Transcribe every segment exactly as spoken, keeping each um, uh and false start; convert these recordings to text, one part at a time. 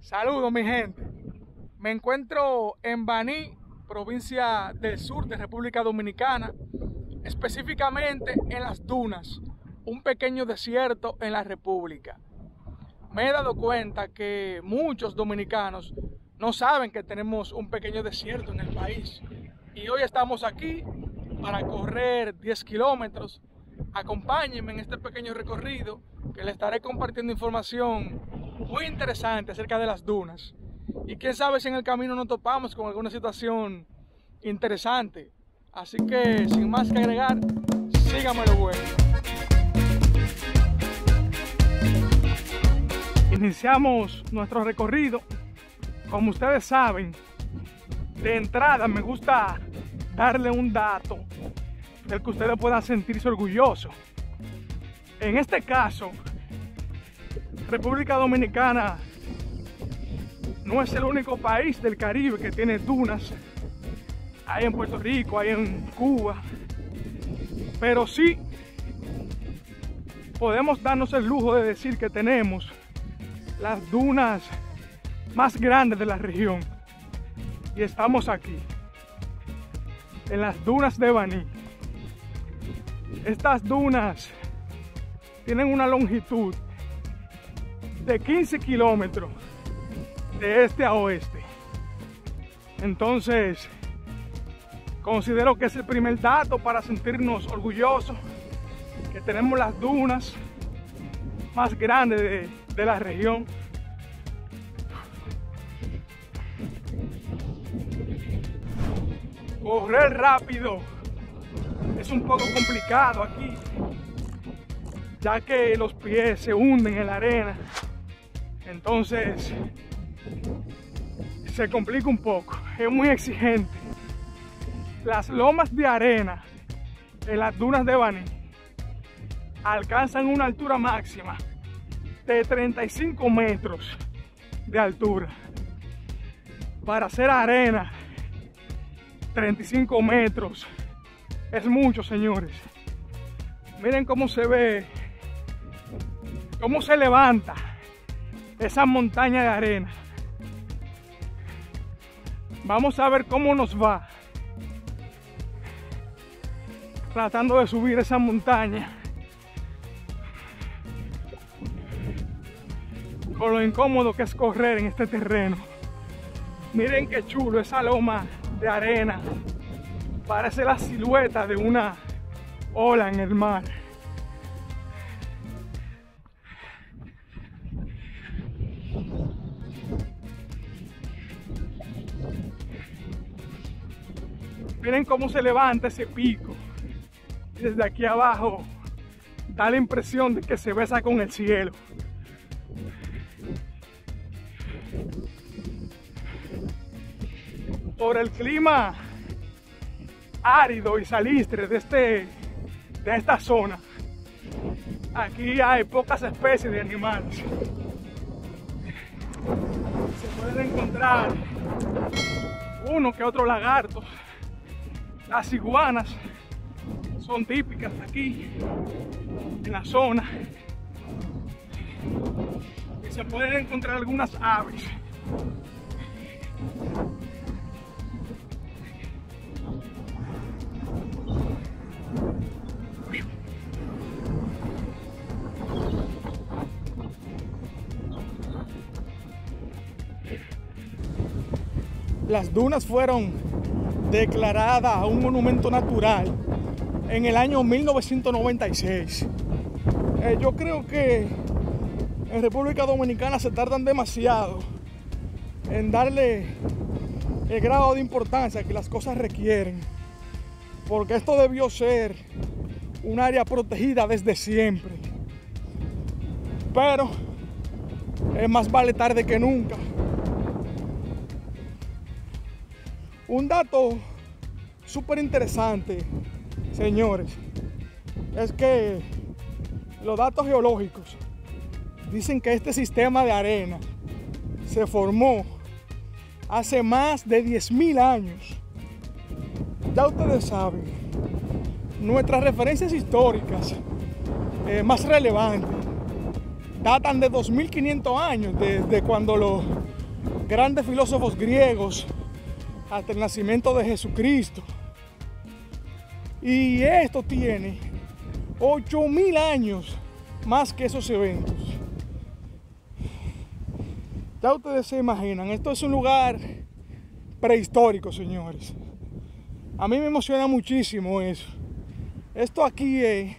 Saludos mi gente, me encuentro en Baní, provincia del sur de República Dominicana, específicamente en Las Dunas, un pequeño desierto en la República. Me he dado cuenta que muchos dominicanos no saben que tenemos un pequeño desierto en el país y hoy estamos aquí para correr diez kilómetros. Acompáñenme en este pequeño recorrido que les estaré compartiendo información muy interesante acerca de las dunas. Y quién sabe si en el camino nos topamos con alguna situación interesante. Así que sin más que agregar, síganme lo bueno. Iniciamos nuestro recorrido. Como ustedes saben, de entrada me gusta darle un dato del que ustedes puedan sentirse orgullosos. En este caso, República Dominicana no es el único país del Caribe que tiene dunas. Hay en Puerto Rico, hay en Cuba, pero sí podemos darnos el lujo de decir que tenemos las dunas más grandes de la región. Y estamos aquí, en las dunas de Baní. Estas dunas tienen una longitud de quince kilómetros de este a oeste. Entonces, considero que es el primer dato para sentirnos orgullosos, que tenemos las dunas más grandes de, de la región. Correr rápido es un poco complicado aquí, ya que los pies se hunden en la arena, entonces se complica un poco, es muy exigente. Las lomas de arena en las dunas de Baní alcanzan una altura máxima de treinta y cinco metros de altura. Para hacer arena, treinta y cinco metros es mucho, señores. Miren cómo se ve, cómo se levanta esa montaña de arena. Vamos a ver cómo nos va tratando de subir esa montaña, por lo incómodo que es correr en este terreno. Miren qué chulo esa loma de arena, parece la silueta de una ola en el mar. Miren cómo se levanta ese pico. Desde aquí abajo da la impresión de que se besa con el cielo. Por el clima árido y salistre de, este, de esta zona, aquí hay pocas especies de animales. Se pueden encontrar uno que otro lagarto. Las iguanas son típicas aquí en la zona, y se pueden encontrar algunas aves. Las dunas fueron declaradas un monumento natural en el año mil novecientos noventa y seis. Eh, yo creo que en República Dominicana se tardan demasiado en darle el grado de importancia que las cosas requieren, porque esto debió ser un área protegida desde siempre. Pero es eh, más vale tarde que nunca. Un dato súper interesante, señores, es que los datos geológicos dicen que este sistema de arena se formó hace más de diez mil años. Ya ustedes saben, nuestras referencias históricas eh, más relevantes datan de dos mil quinientos años, desde cuando los grandes filósofos griegos hasta el nacimiento de Jesucristo. Y esto tiene ocho mil años más que esos eventos. Ya ustedes se imaginan, esto es un lugar prehistórico, señores. A mí me emociona muchísimo eso. Esto aquí es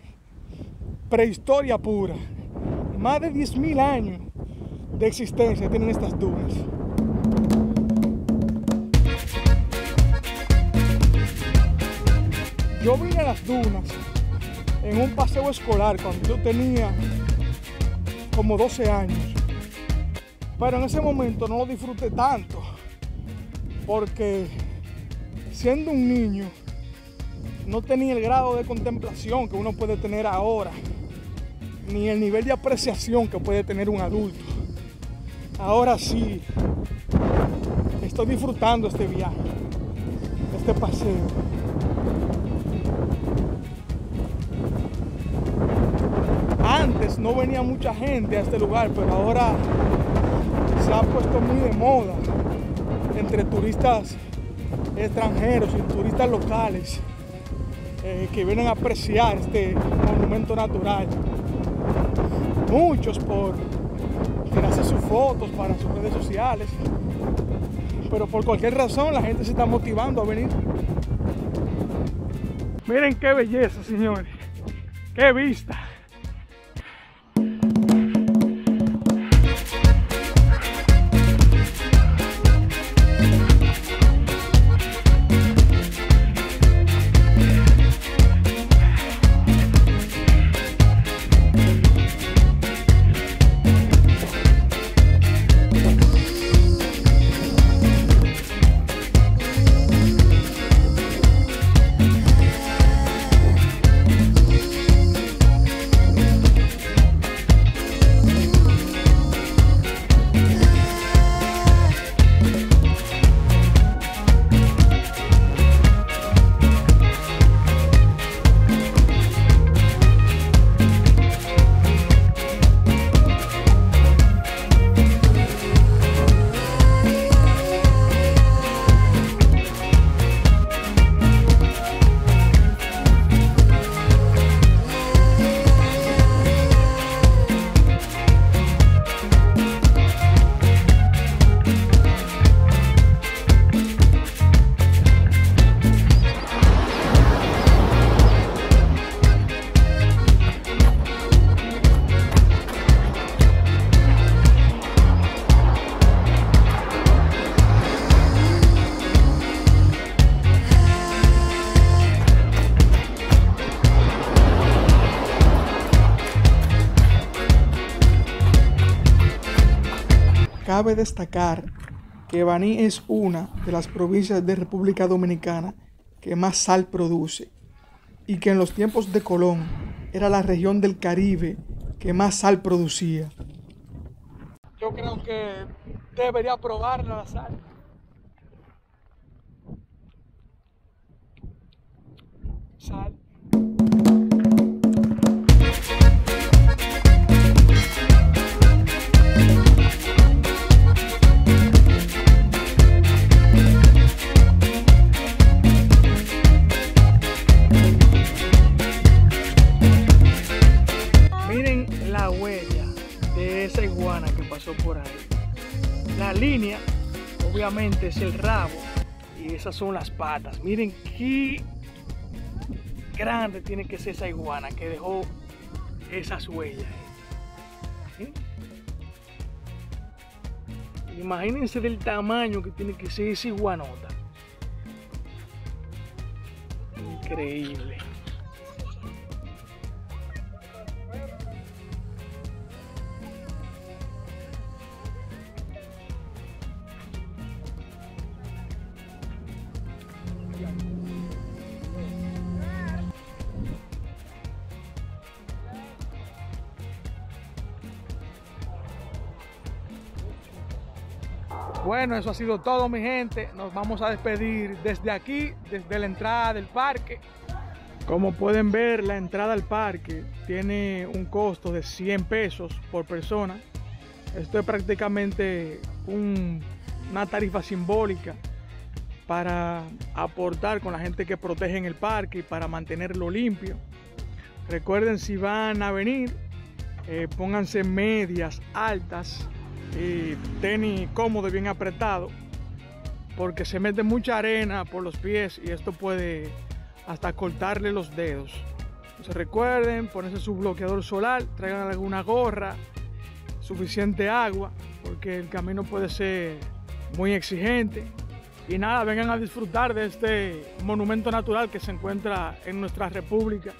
prehistoria pura. Más de diez mil años de existencia tienen estas dunas. Yo vine a las dunas en un paseo escolar cuando yo tenía como doce años. Pero en ese momento no lo disfruté tanto, porque siendo un niño no tenía el grado de contemplación que uno puede tener ahora, ni el nivel de apreciación que puede tener un adulto. Ahora sí, estoy disfrutando este viaje, este paseo. Antes no venía mucha gente a este lugar, pero ahora se ha puesto muy de moda entre turistas extranjeros y turistas locales eh, que vienen a apreciar este monumento natural. Muchos por tirarse sus fotos para sus redes sociales, pero por cualquier razón la gente se está motivando a venir. Miren qué belleza, señores, qué vista. Cabe destacar que Baní es una de las provincias de República Dominicana que más sal produce, y que en los tiempos de Colón era la región del Caribe que más sal producía. Yo creo que debería probar la sal. Sal. Esa iguana que pasó por ahí. La línea obviamente es el rabo y esas son las patas. Miren qué grande tiene que ser esa iguana que dejó esas huellas. ¿Sí? Imagínense del tamaño que tiene que ser esa iguanota. Increíble. Bueno, eso ha sido todo, mi gente. Nos vamos a despedir desde aquí, desde la entrada del parque. Como pueden ver, la entrada al parque tiene un costo de cien pesos por persona. Esto es prácticamente un, una tarifa simbólica para aportar con la gente que protege en el parque y para mantenerlo limpio. Recuerden, si van a venir, eh, pónganse medias altas y tenis cómodo y bien apretado, porque se mete mucha arena por los pies y esto puede hasta cortarle los dedos. Entonces recuerden ponerse su bloqueador solar, traigan alguna gorra, suficiente agua, porque el camino puede ser muy exigente. Y nada, vengan a disfrutar de este monumento natural que se encuentra en nuestra república.